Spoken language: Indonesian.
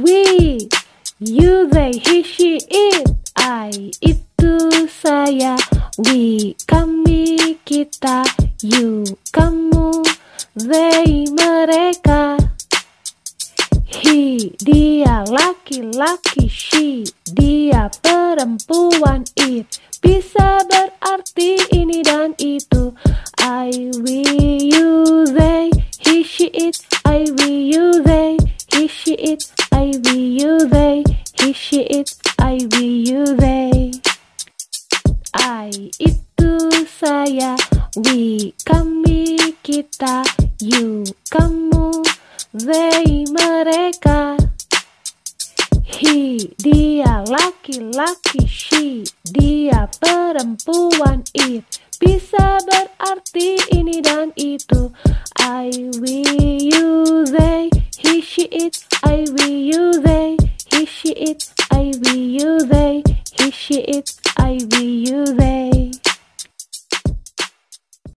we, you, they, he, she, it, I, itu, saya, we, kami, kita, you, kamu, they, mereka, he, dia, laki-laki, she, dia, perempuan, it, bisa berarti ini dan itu. I, we, you, they, he, she, it, I, we, you, they, he, she, it, I, we, you, they, he, she, it, I, we, you, they. I, itu, saya, we, kami, kita, you, kamu, they, mereka, he, dia, laki-laki, she, dia, perempuan, it, bisa berarti ini dan itu. I, we, you, they, he, she, it, I, we, you, they, he, she, it, I, we, you, they, he, she, it, I, we, you, they.